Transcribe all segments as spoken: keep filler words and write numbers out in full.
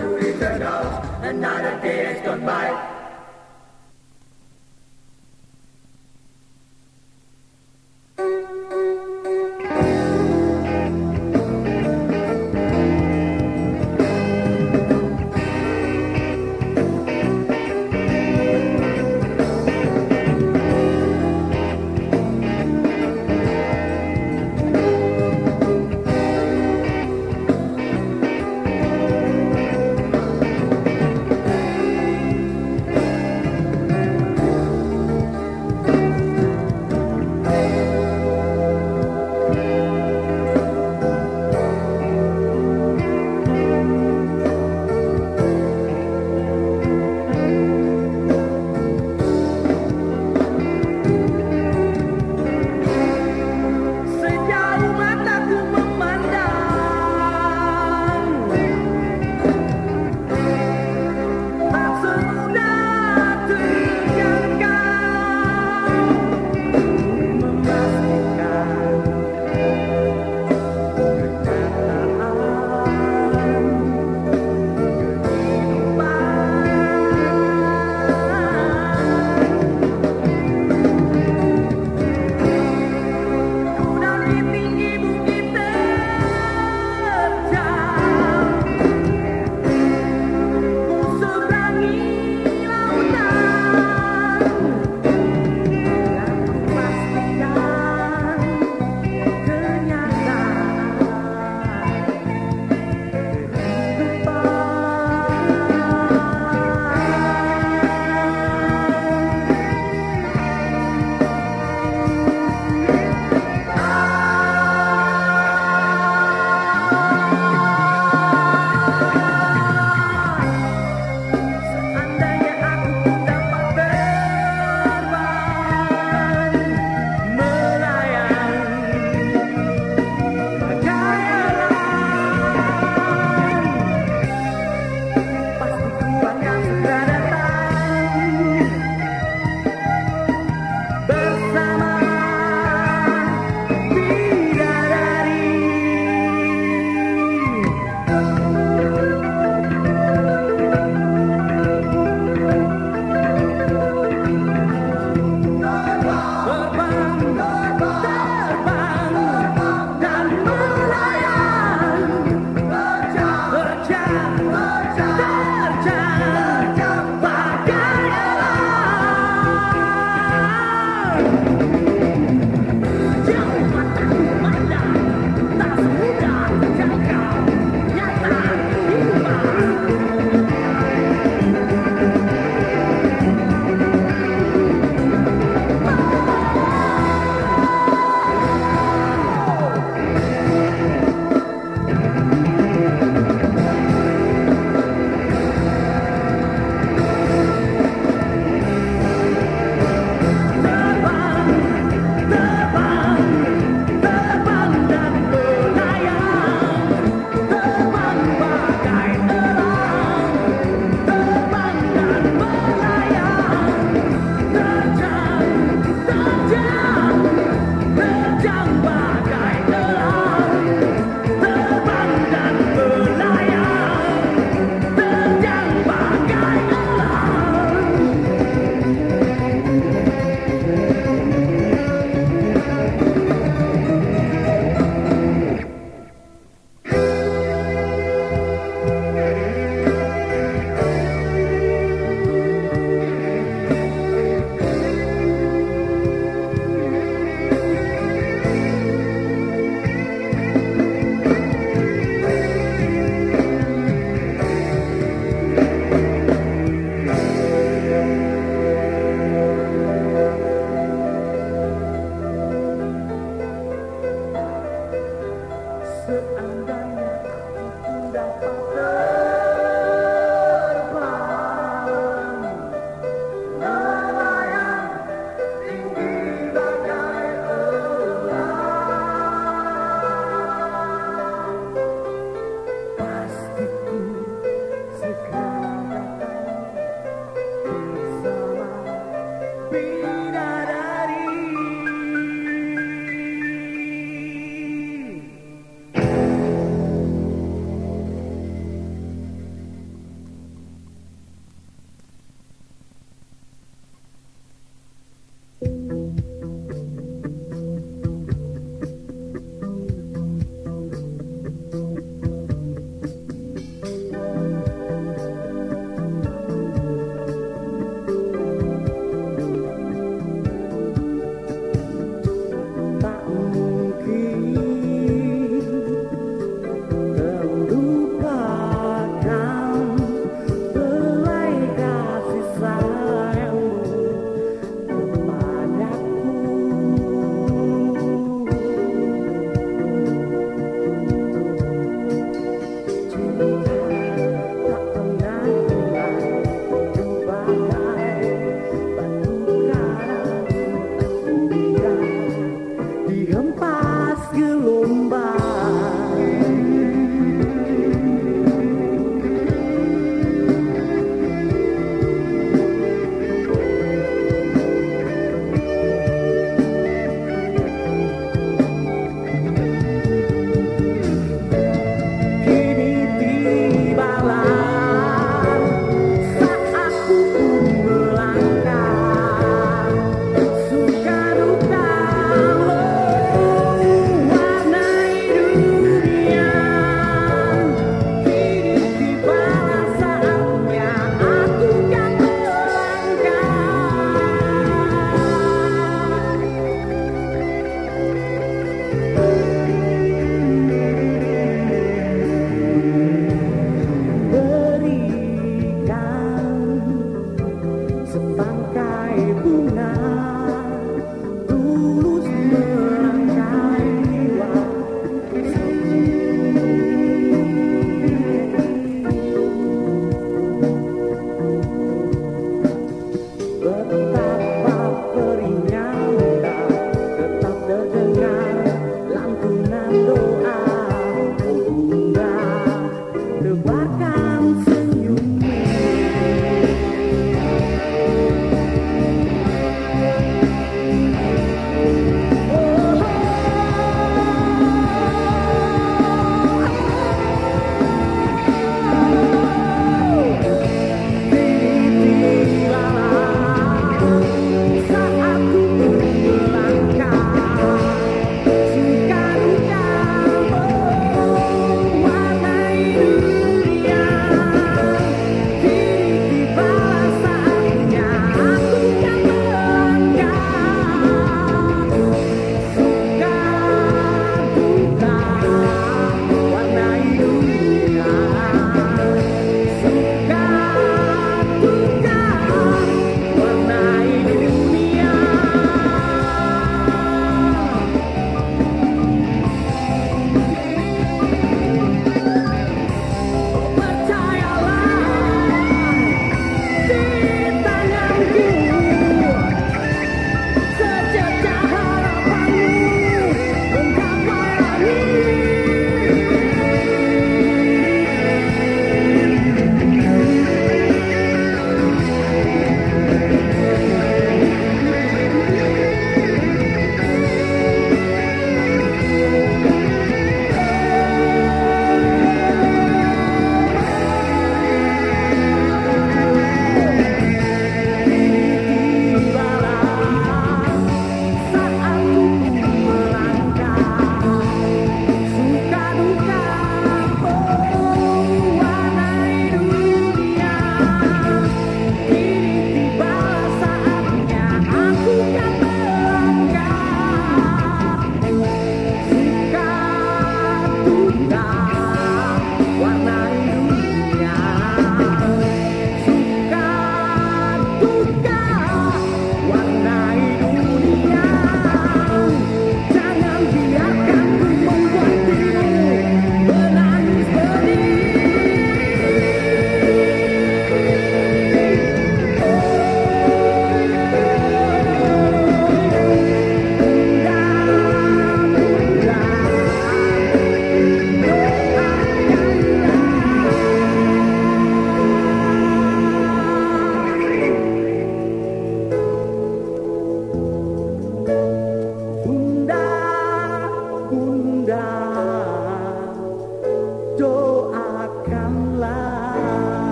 long to eternal, and not a day has gone by.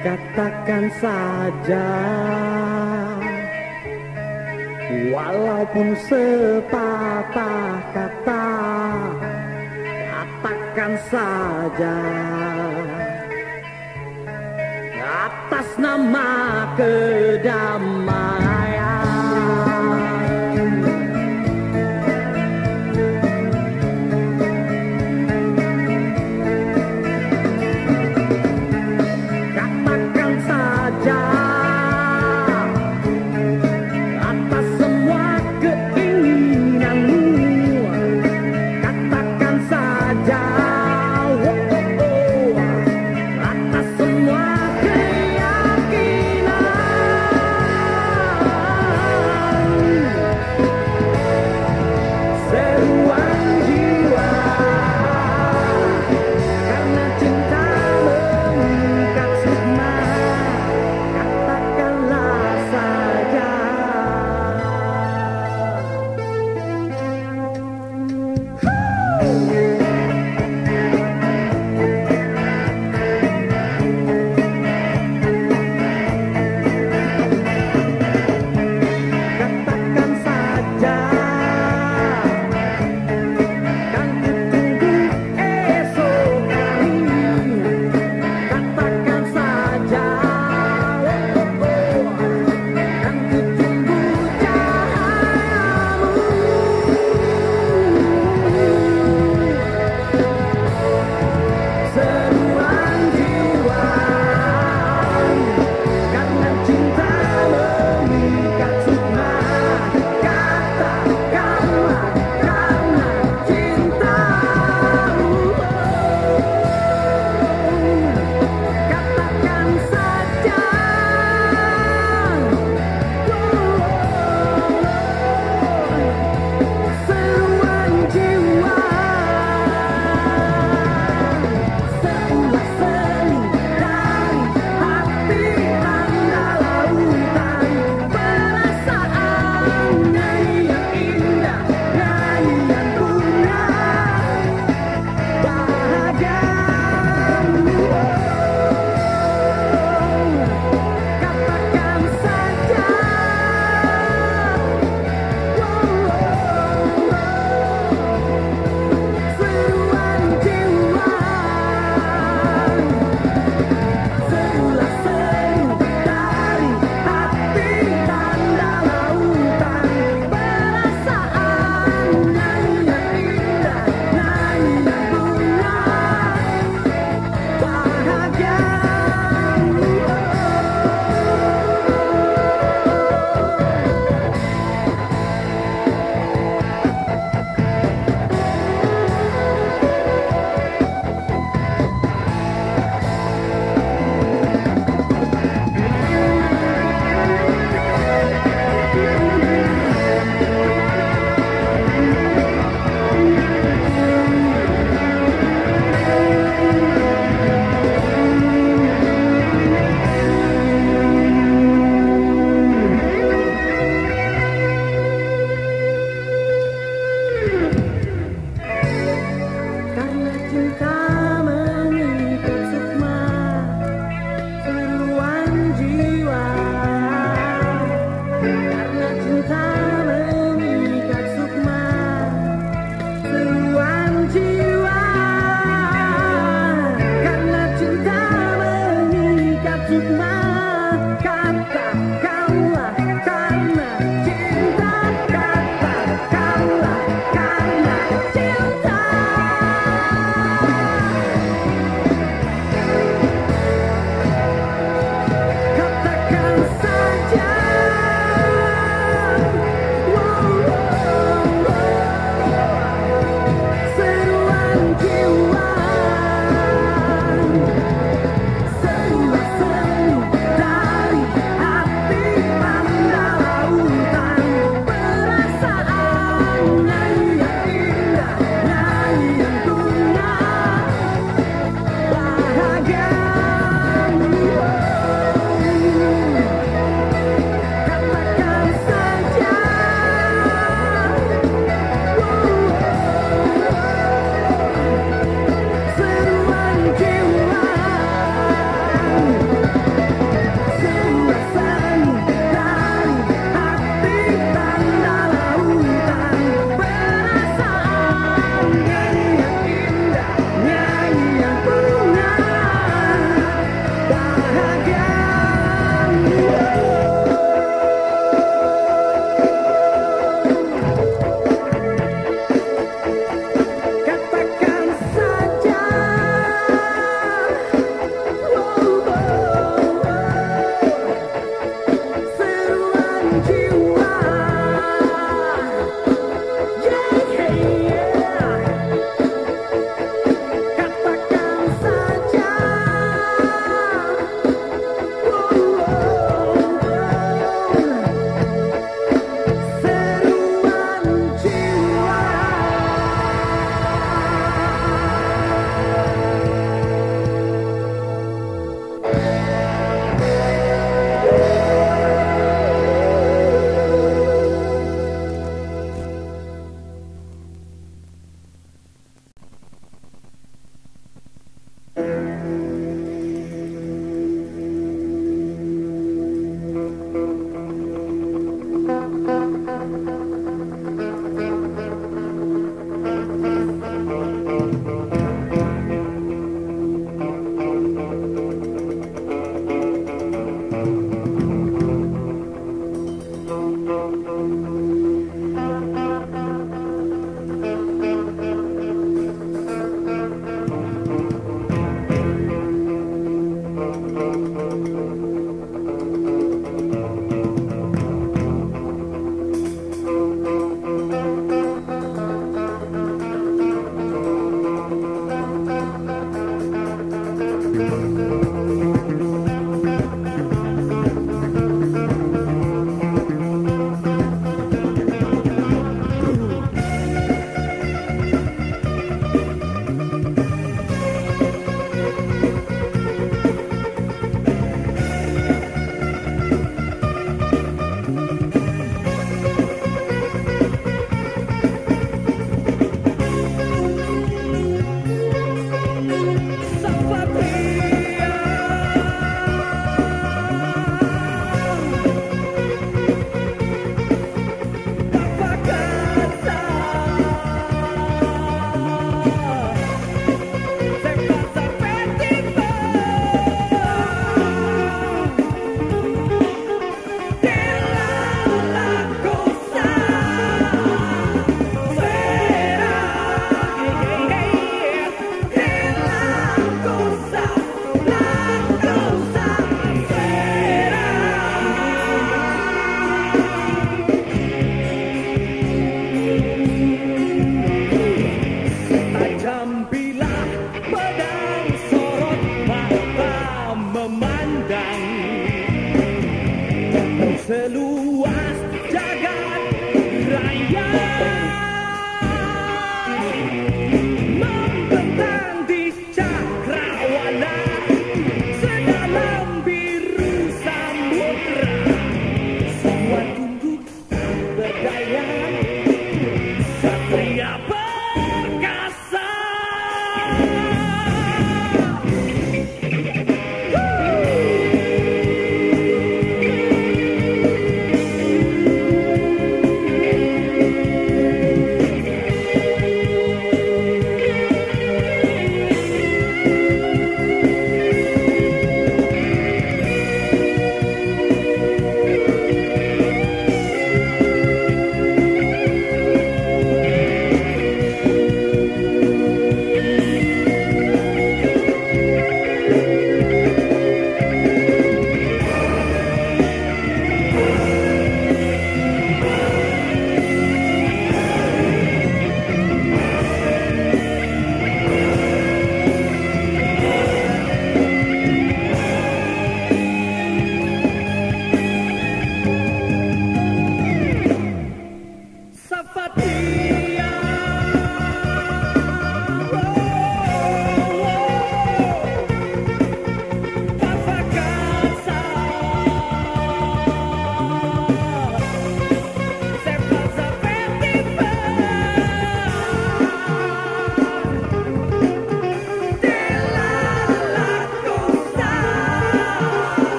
Katakan saja, walaupun sepatah kata, katakan saja atas nama kedamaian. Katakan saja atas semua keinginanmu, katakan saja oh, oh, oh, atas semua so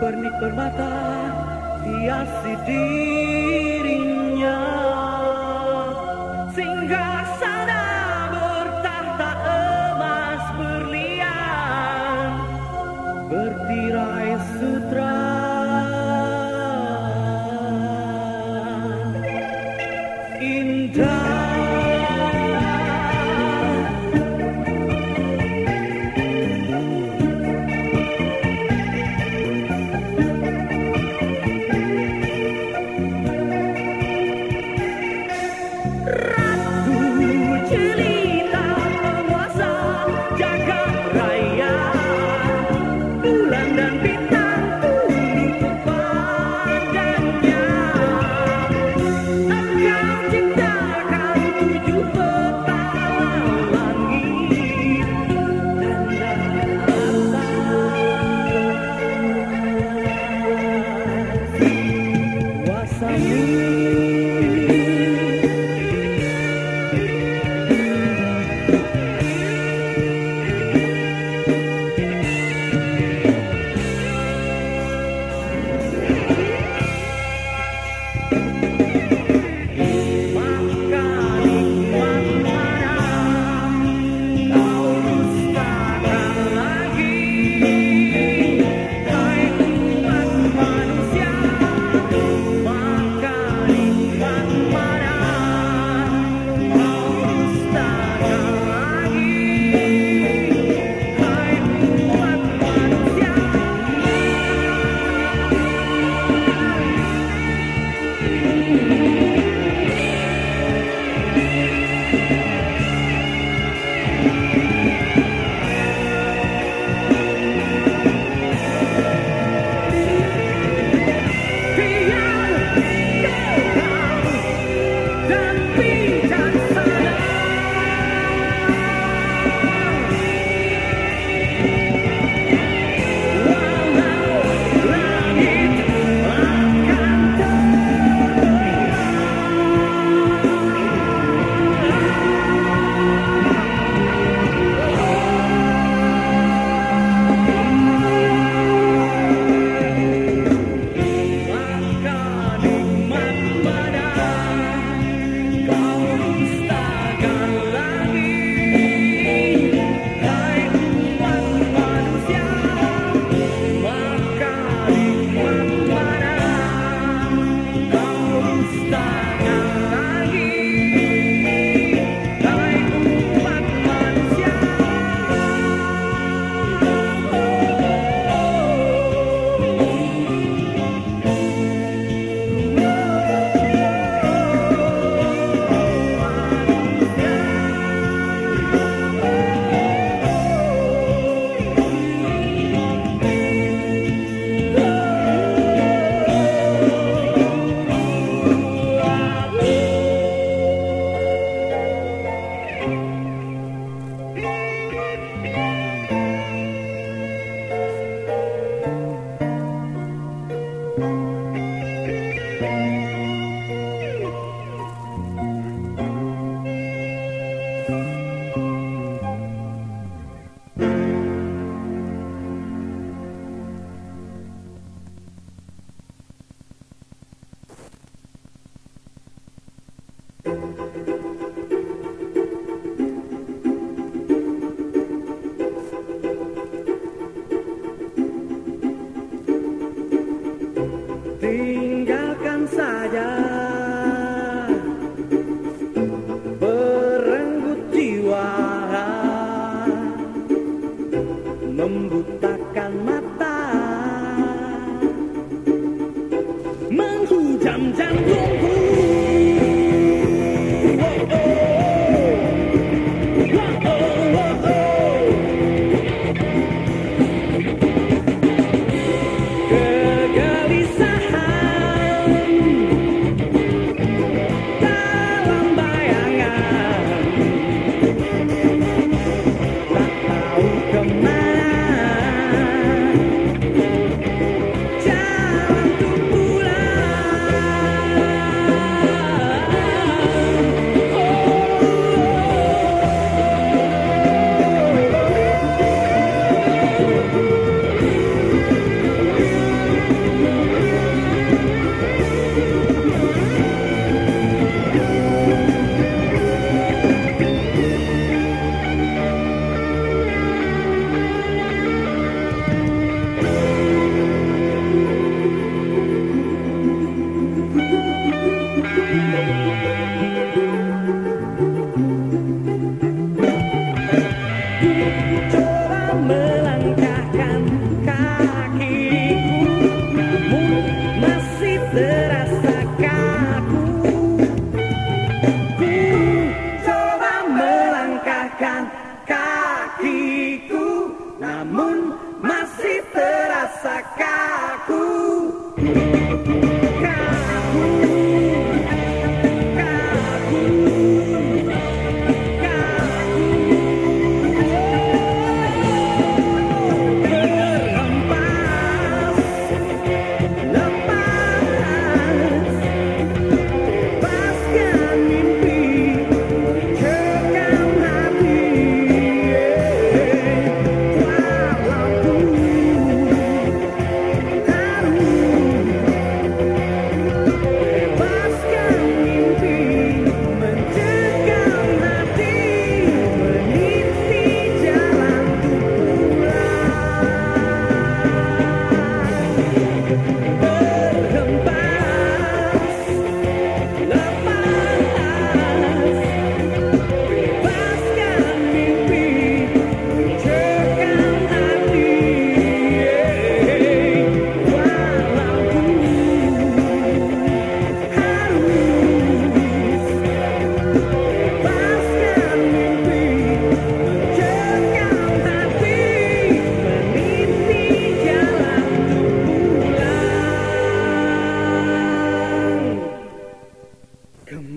pernik permata hiasi dirinya,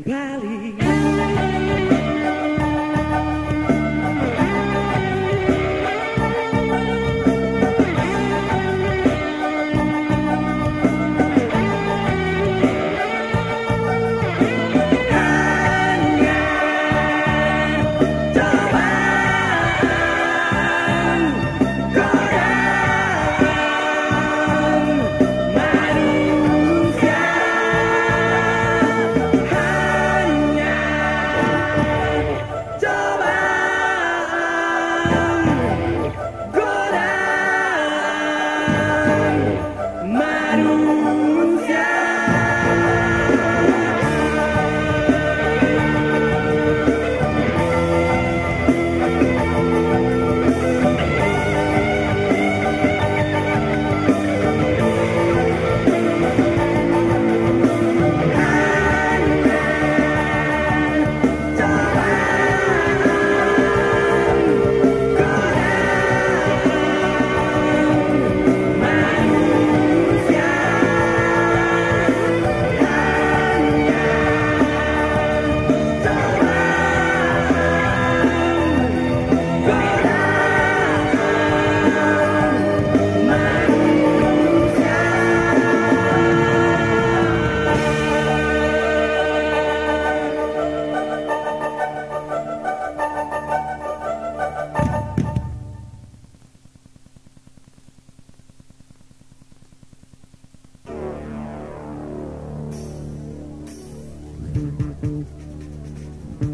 kembali.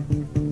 Thank you.